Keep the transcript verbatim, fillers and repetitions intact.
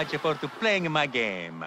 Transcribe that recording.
much for playing my game.